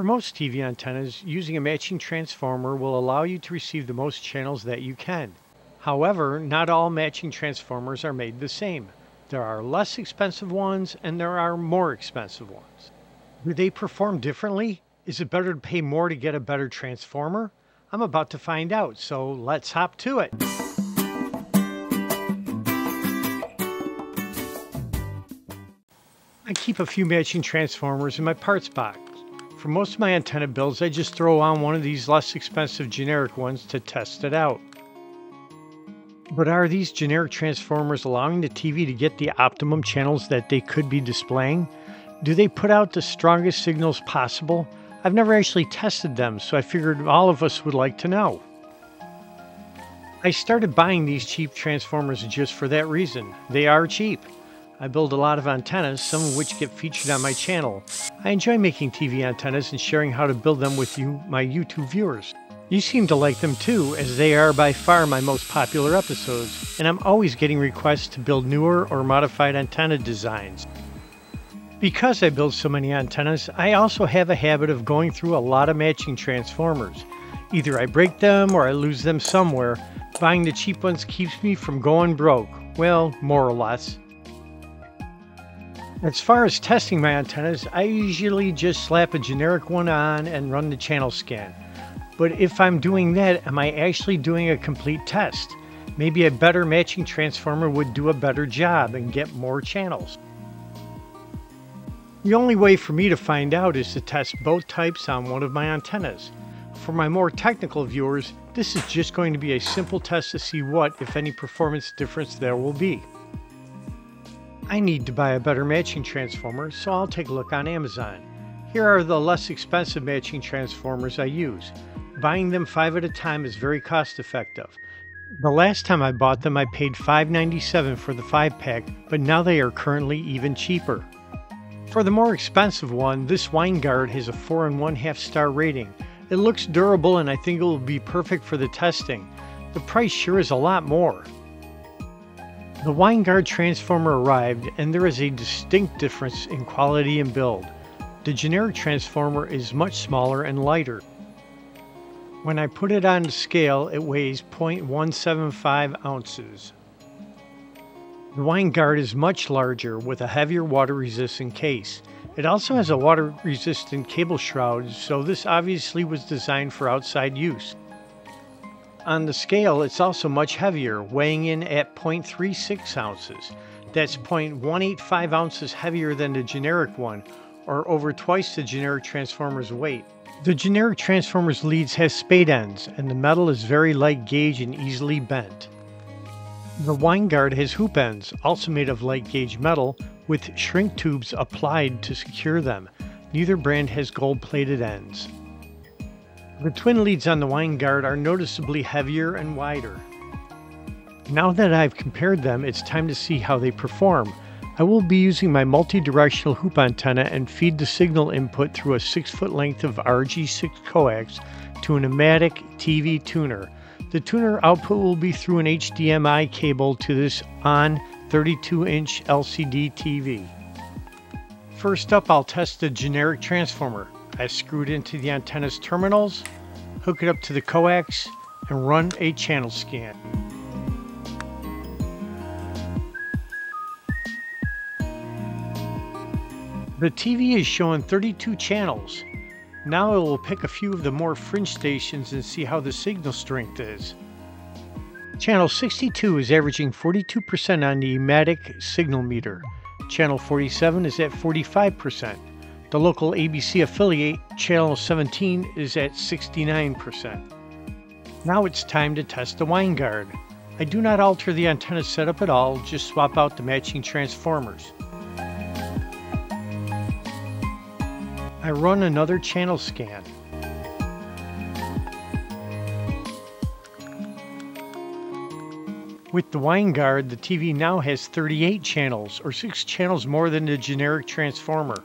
For most TV antennas, using a matching transformer will allow you to receive the most channels that you can. However, not all matching transformers are made the same. There are less expensive ones and there are more expensive ones. Do they perform differently? Is it better to pay more to get a better transformer? I'm about to find out, so let's hop to it. I keep a few matching transformers in my parts box. For most of my antenna builds, I just throw on one of these less expensive generic ones to test it out. But are these generic transformers allowing the TV to get the optimum channels that they could be displaying? Do they put out the strongest signals possible? I've never actually tested them, so I figured all of us would like to know. I started buying these cheap transformers just for that reason. They are cheap. I build a lot of antennas, some of which get featured on my channel. I enjoy making TV antennas and sharing how to build them with you, my YouTube viewers. You seem to like them too, as they are by far my most popular episodes, and I'm always getting requests to build newer or modified antenna designs. Because I build so many antennas, I also have a habit of going through a lot of matching transformers. Either I break them or I lose them somewhere. Buying the cheap ones keeps me from going broke, well, more or less. As far as testing my antennas, I usually just slap a generic one on and run the channel scan. But if I'm doing that, am I actually doing a complete test? Maybe a better matching transformer would do a better job and get more channels. The only way for me to find out is to test both types on one of my antennas. For my more technical viewers, this is just going to be a simple test to see what, if any, performance difference there will be. I need to buy a better matching transformer, so I'll take a look on Amazon. Here are the less expensive matching transformers I use. Buying them 5 at a time is very cost effective. The last time I bought them I paid $5.97 for the 5-pack, but now they are currently even cheaper. For the more expensive one, this Winegard has a 4.5-star rating. It looks durable and I think it will be perfect for the testing. The price sure is a lot more. The Winegard transformer arrived and there is a distinct difference in quality and build. The generic transformer is much smaller and lighter. When I put it on to scale, it weighs 0.175 ounces. The Winegard is much larger with a heavier water-resistant case. It also has a water-resistant cable shroud, so this obviously was designed for outside use. On the scale, it's also much heavier, weighing in at 0.36 ounces. That's 0.185 ounces heavier than the generic one, or over twice the generic transformer's weight. The generic transformer's leads have spade ends, and the metal is very light gauge and easily bent. The Winegard has hoop ends, also made of light gauge metal, with shrink tubes applied to secure them. Neither brand has gold-plated ends. The twin leads on the Winegard are noticeably heavier and wider. Now that I've compared them, it's time to see how they perform. I will be using my multi-directional hoop antenna and feed the signal input through a 6-foot length of RG6 coax to an Ematic TV tuner. The tuner output will be through an HDMI cable to this on 32-inch LCD TV. First up, I'll test the generic transformer. I screw it into the antenna's terminals, hook it up to the coax, and run a channel scan. The TV is showing 32 channels. Now I will pick a few of the more fringe stations and see how the signal strength is. Channel 62 is averaging 42% on the Ematic signal meter. Channel 47 is at 45%. The local ABC affiliate, Channel 17, is at 69%. Now it's time to test the Winegard. I do not alter the antenna setup at all, just swap out the matching transformers. I run another channel scan. With the Winegard, the TV now has 38 channels, or 6 channels more than the generic transformer.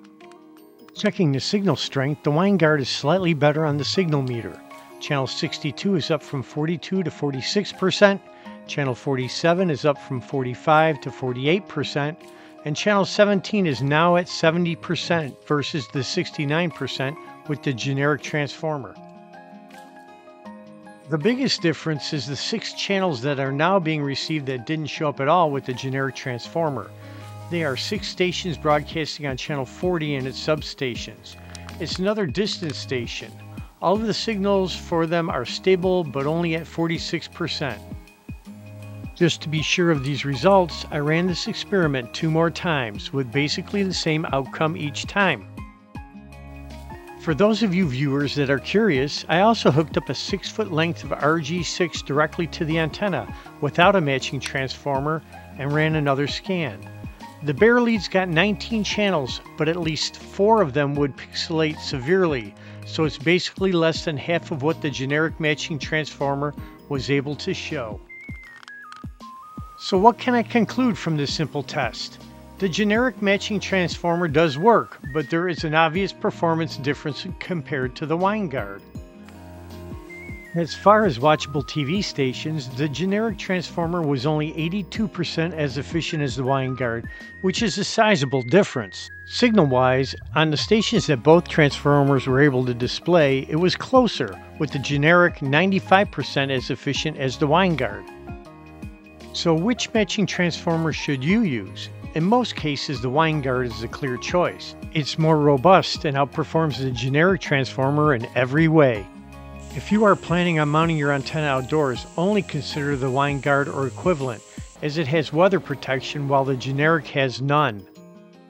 Checking the signal strength, the Winegard is slightly better on the signal meter. Channel 62 is up from 42 to 46%, Channel 47 is up from 45 to 48%, and channel 17 is now at 70% versus the 69% with the generic transformer. The biggest difference is the 6 channels that are now being received that didn't show up at all with the generic transformer. They are 6 stations broadcasting on channel 40 and its substations. It's another distance station. All of the signals for them are stable, but only at 46%. Just to be sure of these results, I ran this experiment 2 more times with basically the same outcome each time. For those of you viewers that are curious, I also hooked up a 6-foot length of RG6 directly to the antenna without a matching transformer and ran another scan. The bare lead's got 19 channels, but at least 4 of them would pixelate severely, so it's basically less than half of what the generic matching transformer was able to show. So what can I conclude from this simple test? The generic matching transformer does work, but there is an obvious performance difference compared to the Winegard. As far as watchable TV stations, the generic transformer was only 82% as efficient as the Winegard, which is a sizable difference. Signal-wise, on the stations that both transformers were able to display, it was closer, with the generic 95% as efficient as the Winegard. So which matching transformer should you use? In most cases, the Winegard is the clear choice. It's more robust and outperforms the generic transformer in every way. If you are planning on mounting your antenna outdoors, only consider the Winegard or equivalent, as it has weather protection while the generic has none.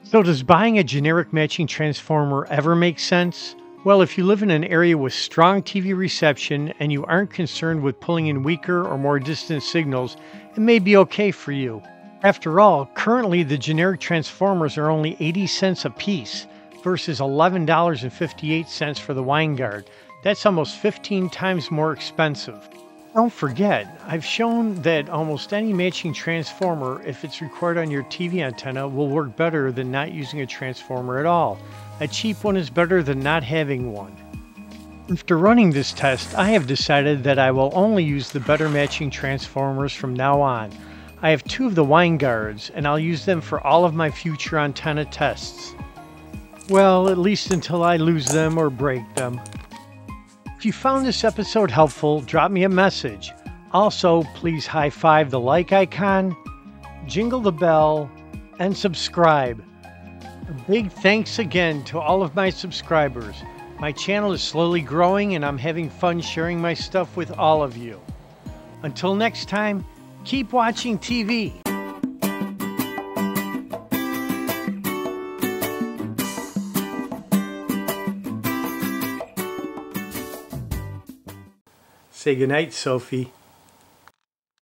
So does buying a generic matching transformer ever make sense? Well, if you live in an area with strong TV reception and you aren't concerned with pulling in weaker or more distant signals, it may be okay for you. After all, currently the generic transformers are only 80 cents a piece versus $11.58 for the Winegard. That's almost 15 times more expensive. Don't forget, I've shown that almost any matching transformer, if it's required on your TV antenna, will work better than not using a transformer at all. A cheap one is better than not having one. After running this test, I have decided that I will only use the better matching transformers from now on. I have 2 of the Winegards, and I'll use them for all of my future antenna tests. Well, at least until I lose them or break them. If you found this episode helpful, drop me a message. Also, please high-five the like icon, jingle the bell, and subscribe. A big thanks again to all of my subscribers. My channel is slowly growing and I'm having fun sharing my stuff with all of you. Until next time, keep watching TV. Say goodnight, Sophie.